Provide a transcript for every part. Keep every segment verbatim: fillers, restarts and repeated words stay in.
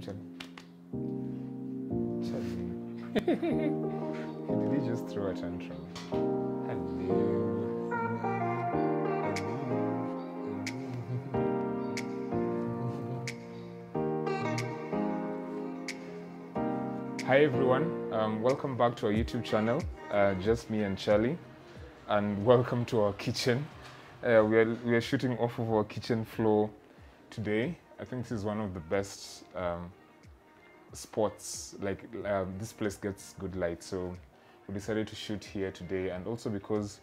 Charlie. Charlie. Did he just throw a tantrum? Hello. Hi everyone, um, welcome back to our YouTube channel, uh, Just Me and Charlie, and welcome to our kitchen. Uh, we, are, we are shooting off of our kitchen floor today. I think this is one of the best um, spots, like uh, this place gets good light, so we decided to shoot here today, and also because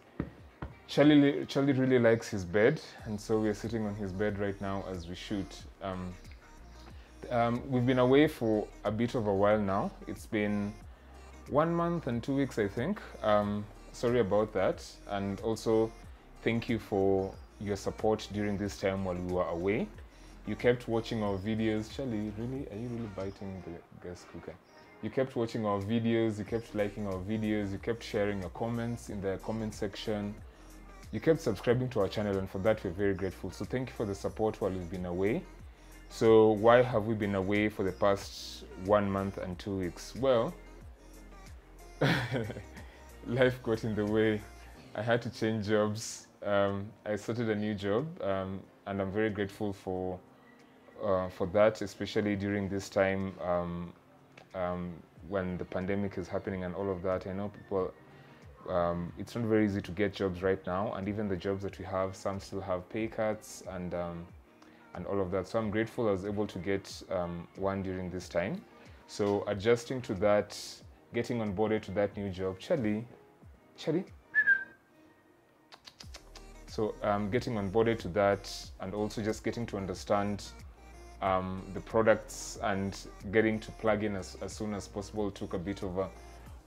Charlie, Charlie really likes his bed, and so we are sitting on his bed right now as we shoot. Um, Um, we've been away for a bit of a while now. It's been one month and two weeks, I think. Um, sorry about that. And also, thank you for your support during this time while we were away. You kept watching our videos. Charlie, really? Are you really biting the gas cooker? You kept watching our videos. You kept liking our videos. You kept sharing your comments in the comment section. You kept subscribing to our channel, and for that, we're very grateful. So thank you for the support while we've been away. So why have we been away for the past one month and two weeks? Well, life got in the way. I had to change jobs. Um, I started a new job, um, and I'm very grateful for uh, for that, especially during this time um, um, when the pandemic is happening and all of that. I know people, um, it's not very easy to get jobs right now, and even the jobs that we have, some still have pay cuts and. Um, and all of that. So I'm grateful I was able to get um, one during this time. So adjusting to that, getting onboarded to that new job. Charlie, Charlie. So um, getting onboarded to that, and also just getting to understand um, the products and getting to plug in as, as soon as possible took a bit of, a,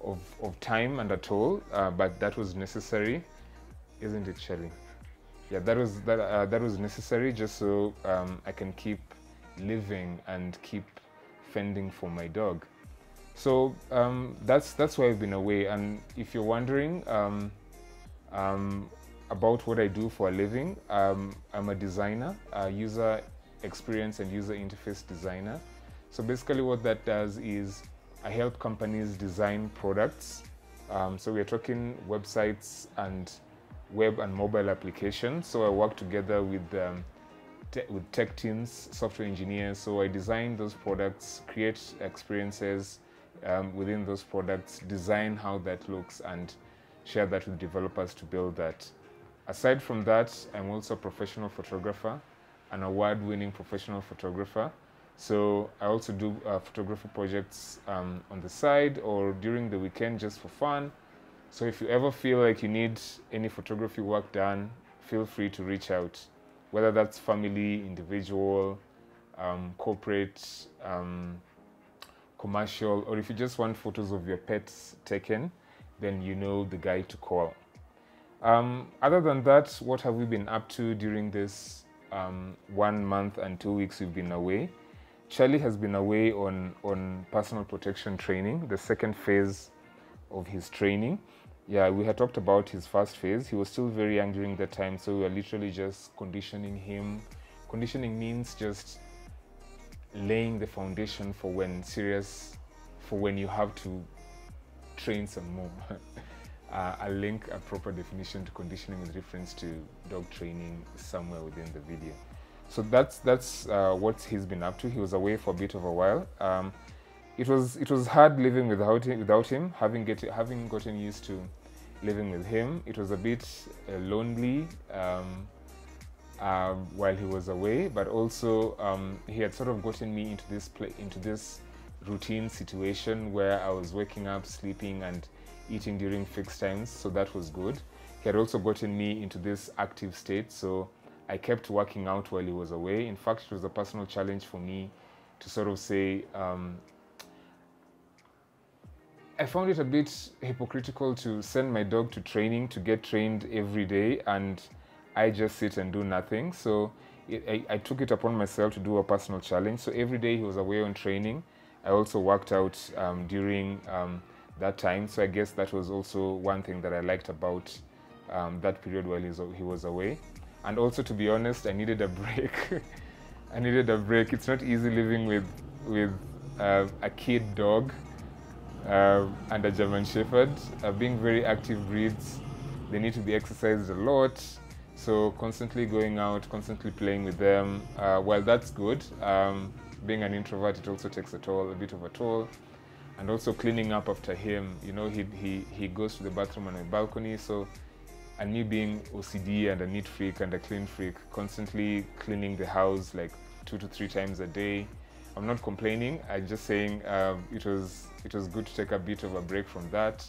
of, of time and a toll, uh, but that was necessary, isn't it, Charlie? Yeah, that was that. Uh, that was necessary, just so um, I can keep living and keep fending for my dog. So um, that's that's why I've been away. And if you're wondering um, um, about what I do for a living, um, I'm a designer, a user experience and user interface designer. So basically, what that does is I help companies design products. Um, so we're talking websites and web and mobile applications. So I work together with um, te with tech teams, software engineers. So I design those products, create experiences um, within those products, design how that looks, and share that with developers to build that. Aside from that, I'm also a professional photographer, an award-winning professional photographer. So I also do uh, photography projects um, on the side or during the weekend just for fun. So if you ever feel like you need any photography work done, feel free to reach out, whether that's family, individual, um, corporate, um, commercial, or if you just want photos of your pets taken, then you know the guy to call. Um, other than that, what have we been up to during this um, one month and two weeks we've been away? Charlie has been away on, on personal protection training, the second phase of his training. Yeah, we had talked about his first phase. He was still very young during that time, so we were literally just conditioning him. Conditioning means just laying the foundation for when serious, for when you have to train some more. uh, I'll link a proper definition to conditioning with reference to dog training somewhere within the video. So that's that's uh, what he's been up to. He was away for a bit of a while. Um, It was it was hard living without him, without him having get having gotten used to living with him. It was a bit uh, lonely um, uh, while he was away, but also um, he had sort of gotten me into this play, into this routine situation where I was waking up, sleeping, and eating during fixed times. So that was good. He had also gotten me into this active state, so I kept working out while he was away. In fact, it was a personal challenge for me to sort of say. Um, I found it a bit hypocritical to send my dog to training to get trained every day, and I just sit and do nothing. So it, I, I took it upon myself to do a personal challenge. So every day he was away on training, I also worked out um, during um, that time. So I guess that was also one thing that I liked about um, that period while he was away. And also, to be honest, I needed a break. I needed a break. It's not easy living with with uh, a kid dog uh, and a German Shepherd. Uh, being very active breeds, they need to be exercised a lot. So constantly going out, constantly playing with them. Uh, while that's good, um, being an introvert, it also takes a toll, a bit of a toll. And also cleaning up after him. You know, he, he, he goes to the bathroom on a balcony. So, and me being O C D and a neat freak and a clean freak, constantly cleaning the house like two to three times a day. I'm not complaining, I'm just saying um, it was it was good to take a bit of a break from that.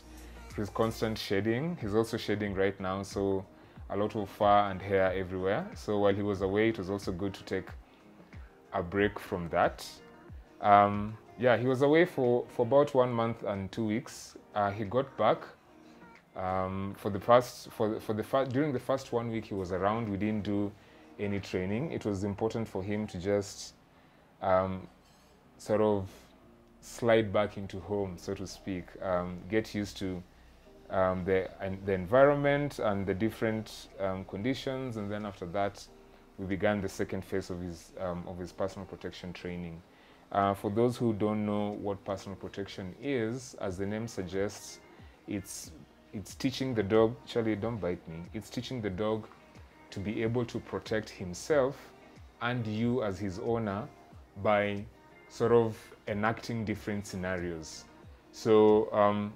His constant shedding, he's also shedding right now, so a lot of fur and hair everywhere. So while he was away, it was also good to take a break from that. Um, yeah, he was away for, for about one month and two weeks. Uh, he got back. Um, for the past, for, for the first, during the first one week he was around, we didn't do any training. It was important for him to just um, sort of slide back into home, so to speak, um, get used to um, the, and the environment and the different um, conditions. And then after that, we began the second phase of his, um, of his personal protection training. Uh, for those who don't know what personal protection is, as the name suggests, it's It's teaching the dog, Charlie, don't bite me. It's teaching the dog to be able to protect himself and you as his owner by sort of enacting different scenarios. So um,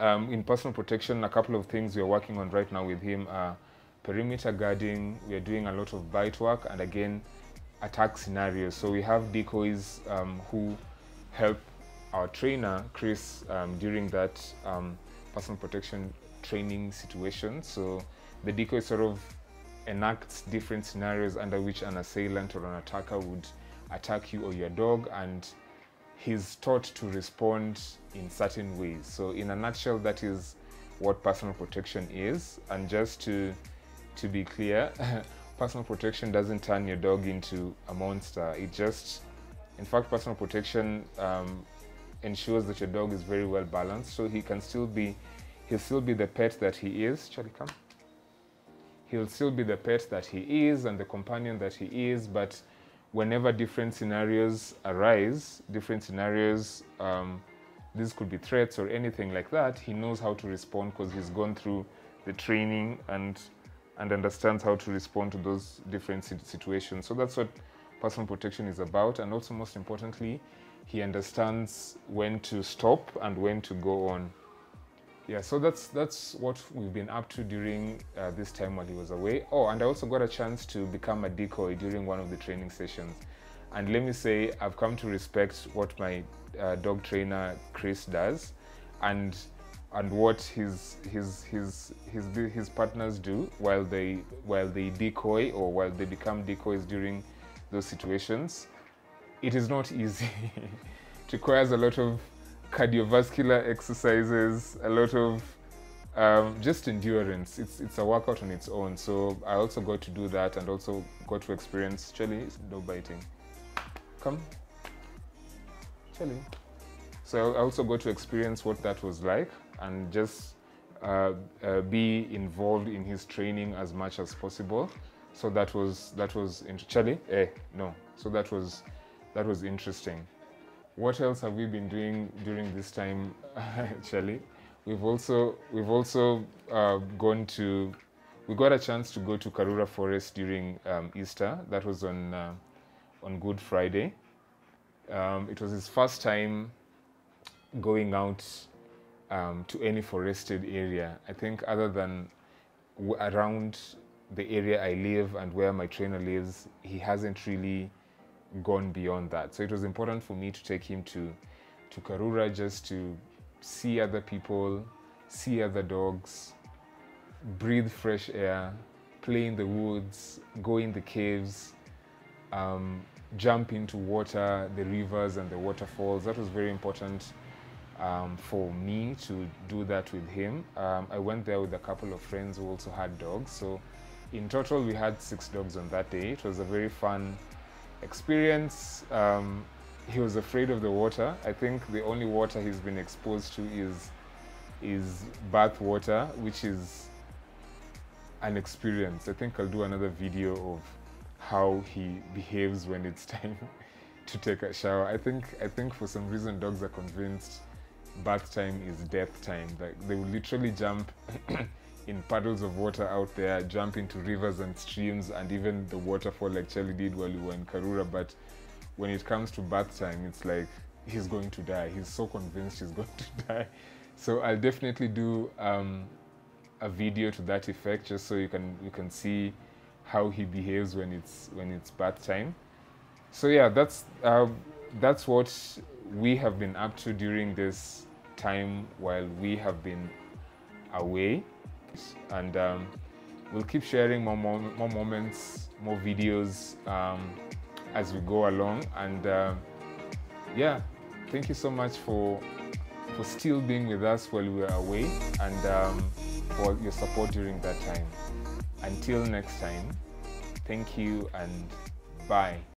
um, in personal protection, a couple of things we are working on right now with him are perimeter guarding. We are doing a lot of bite work and again, attack scenarios. So we have decoys um, who help our trainer, Chris, um, during that um, personal protection training situation. So the decoy sort of enacts different scenarios under which an assailant or an attacker would attack you or your dog, and he's taught to respond in certain ways. So in a nutshell, that is what personal protection is. And just to to be clear, personal protection doesn't turn your dog into a monster. It just, in fact, personal protection um, ensures that your dog is very well balanced, so he can still be, he'll still be the pet that he is. Charlie, come. He'll still be the pet that he is and the companion that he is, but whenever different scenarios arise, different scenarios, um, these could be threats or anything like that, he knows how to respond because he's gone through the training and, and understands how to respond to those different situations. So that's what personal protection is about, and also most importantly, he understands when to stop and when to go on. Yeah, so that's that's what we've been up to during uh, this time while he was away. Oh, and I also got a chance to become a decoy during one of the training sessions. And let me say, I've come to respect what my uh, dog trainer Chris does, and and what his his his his his partners do while they while they decoy or while they become decoys during those situations. It is not easy. It requires a lot of cardiovascular exercises, a lot of um, just endurance. It's, it's a workout on its own. So I also got to do that and also got to experience. Charlie, no biting. Come. Charlie. So I also got to experience what that was like and just uh, uh, be involved in his training as much as possible. So that was, that was, Charlie, eh, no. So that was, that was interesting. What else have we been doing during this time, Charlie? We've also we've also uh, gone to. We got a chance to go to Karura Forest during um, Easter. That was on uh, on Good Friday. Um, it was his first time going out um, to any forested area. I think other than w around the area I live and where my trainer lives, he hasn't really gone beyond that. So it was important for me to take him to to Karura just to see other people, see other dogs, breathe fresh air, play in the woods, go in the caves, um, jump into water, the rivers and the waterfalls. That was very important um, for me to do that with him. Um, I went there with a couple of friends who also had dogs. So in total, we had six dogs on that day. It was a very fun experience. Um, he was afraid of the water. I think the only water he's been exposed to is is bath water, which is an experience. I think I'll do another video of how he behaves when it's time to take a shower. I think I think for some reason dogs are convinced bath time is death time. Like they will literally jump in puddles of water out there, jump into rivers and streams, and even the waterfall like Charlie did while we were in Karura. But when it comes to bath time, it's like he's going to die. He's so convinced he's going to die. So I'll definitely do um, a video to that effect, just so you can you can see how he behaves when it's when it's bath time. So yeah, that's uh, that's what we have been up to during this time while we have been away, and um, we'll keep sharing more more, more moments, more videos um, as we go along. And uh, yeah, thank you so much for for still being with us while we were away, and um, for your support during that time. Until next time, thank you and bye.